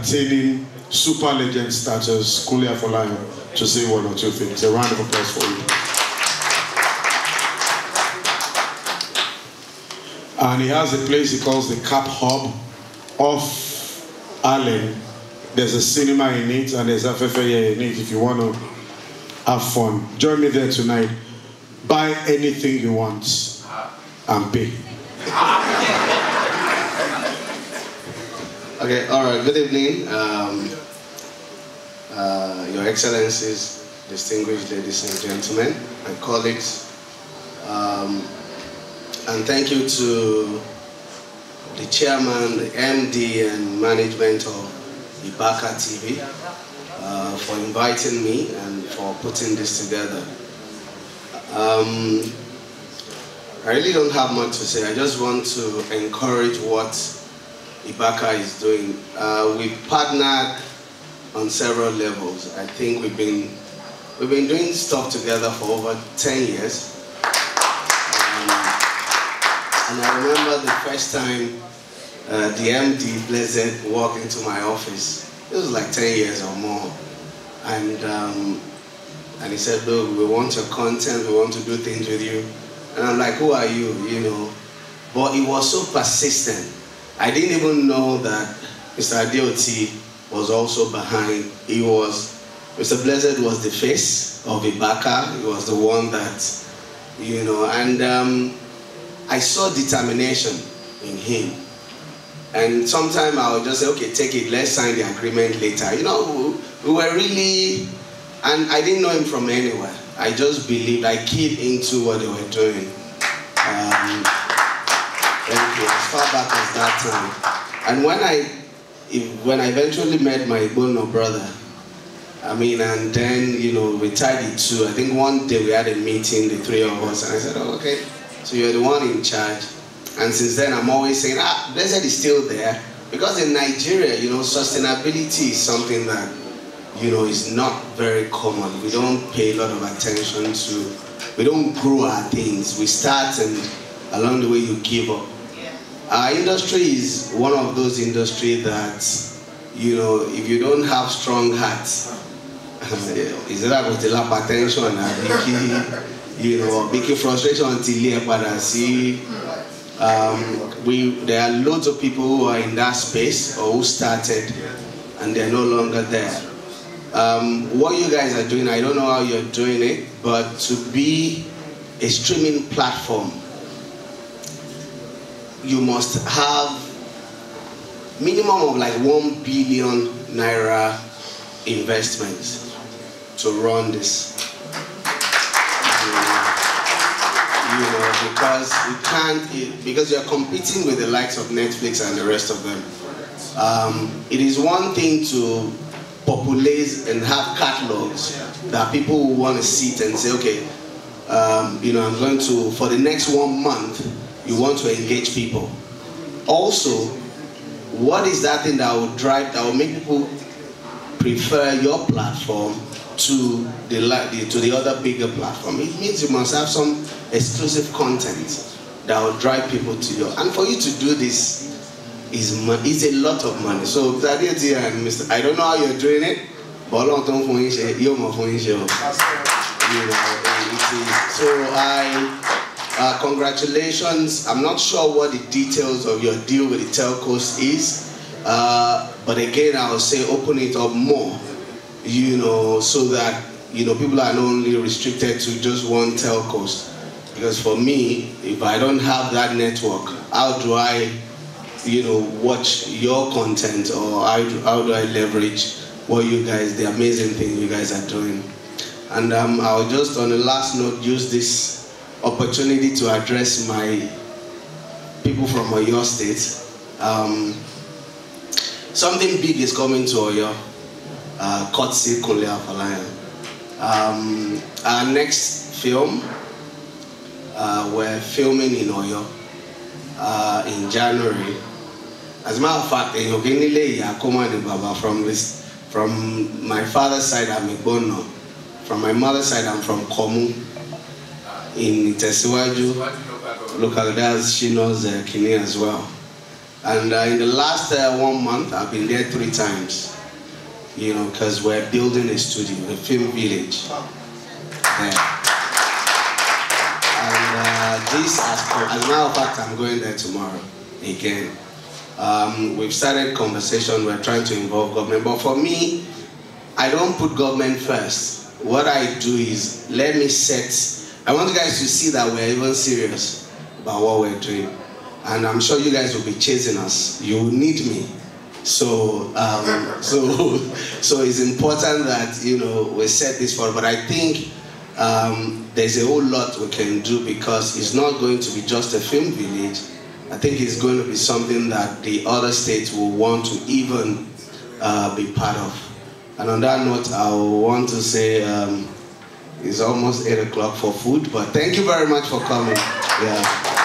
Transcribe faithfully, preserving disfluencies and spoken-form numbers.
attaining super legend status, Kulia Folano, to say one or two things. A round of applause for you. And he has a place he calls the Cap Hub of Allen. There's a cinema in it and there's F F A in it if you want to have fun. Join me there tonight. Buy anything you want and pay. Okay, all right, good evening. Um, uh, Your Excellencies, distinguished ladies and gentlemen, and colleagues. Um, And thank you to the chairman, the M D and management of Ibaka T V uh, for inviting me and for putting this together. Um, I really don't have much to say. I just want to encourage what Ibaka is doing. Uh, we've partnered on several levels. I think we've been, we've been doing stuff together for over ten years. And I remember the first time uh, the M D, Blizzard, walked into my office. It was like ten years or more. And, um, and he said, look, we want your content, we want to do things with you. And I'm like, who are you, you know? But he was so persistent. I didn't even know that Mister Adioti was also behind. He was, Mister Blizzard was the face of Ibaka. He was the one that, you know, and um, I saw determination in him. And sometimes I would just say, okay, take it, let's sign the agreement later. You know, we were really, and I didn't know him from anywhere. I just believed, I keyed into what they were doing. Um, thank you, as far back as that time. And when I, when I eventually met my Bono brother, I mean, and then, you know, we tied it to, I think one day we had a meeting, the three of us, and I said, oh, okay. So you're the one in charge. And since then, I'm always saying, ah, Blizzard is still there. Because in Nigeria, you know, sustainability is something that, you know, is not very common. We don't pay a lot of attention to, we don't grow our things. We start and along the way you give up. Yeah. Our industry is one of those industries that, you know, if you don't have strong hearts, is that with the lack of attention? And you know, making frustration until here, but I see um, we, there are loads of people who are in that space or who started and they're no longer there. Um, what you guys are doing, I don't know how you're doing it, but to be a streaming platform, you must have minimum of like one billion naira investments to run this. You know, because you can't, because you're competing with the likes of Netflix and the rest of them. Um, it is one thing to populate and have catalogs that people want to sit and say, okay, um, you know, I'm going to, for the next one month, you want to engage people. Also, what is that thing that will drive, that will make people prefer your platform to the, to the other bigger platform? It means you must have some exclusive content that will drive people to you. And for you to do this is, is a lot of money. So, Zadiati and Mister, I don't know how you're doing it, but long term for you, you know, it is. So I, uh, congratulations. I'm not sure what the details of your deal with the telcos is, uh, but again, I will say open it up more, you know, so that, you know, people are not only restricted to just one telcos. Because for me, if I don't have that network, how do I, you know, watch your content, or how do, how do I leverage what you guys, the amazing thing you guys are doing? And um, I'll just, on the last note, use this opportunity to address my people from Oyo State. Um, something big is coming to Oyo, uh, courtesy Kunle Afolayan. Our next film, Uh, we're filming in Oyo uh, in January. As a matter of fact, in Ogenile, Yakoma de Baba, from this, from my father's side, I'm in Bono. From my mother's side, I'm from Komu in Tessawaju. Local, she knows uh, Kenya as well. And uh, in the last uh, one month, I've been there three times, you know, because we're building a studio, a film village. Yeah. And uh, this, as, as a matter of fact, I'm going there tomorrow again. Um, we've started conversation, we're trying to involve government, but for me, I don't put government first. What I do is, let me set, I want you guys to see that we're even serious about what we're doing. And I'm sure you guys will be chasing us. You will need me. So, um, so, so it's important that, you know, we set this forward. But I think um, there's a whole lot we can do, because it's not going to be just a film village. I think it's going to be something that the other states will want to even uh, be part of. And on that note, I want to say um, it's almost eight o'clock for food, but thank you very much for coming. Yeah.